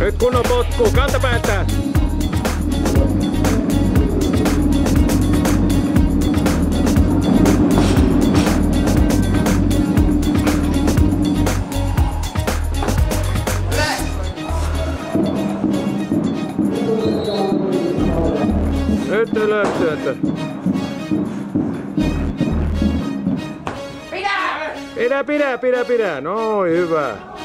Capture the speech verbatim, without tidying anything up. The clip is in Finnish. Nyt kun on potkuu, kantapäätään! Nyt ylös työtä! Pidä! Pidä, pidä, pidä, pidä! Noin, hyvä!